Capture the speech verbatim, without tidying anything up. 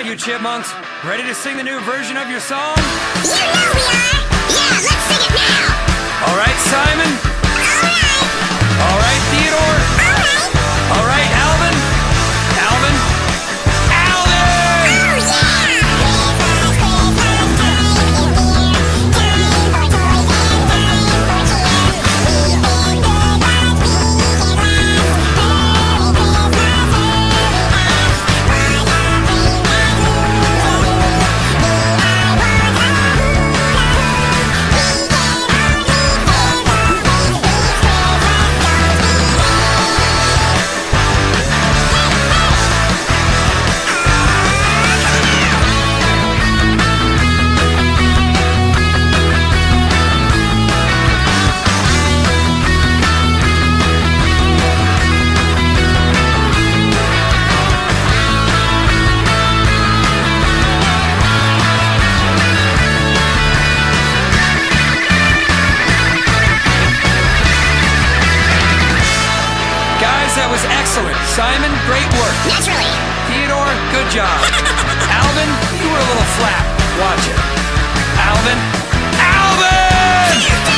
right, you chipmunks. Ready to sing the new version of your song? You know we are. Yeah, let's sing it now. All right, Simon. All right. All right, Theodore. All right. All right, Alvin. Alvin. Alvin! Oh, that was excellent. Simon, great work. Naturally. Theodore, good job. Alvin, you were a little flat. Watch it. Alvin. Alvin!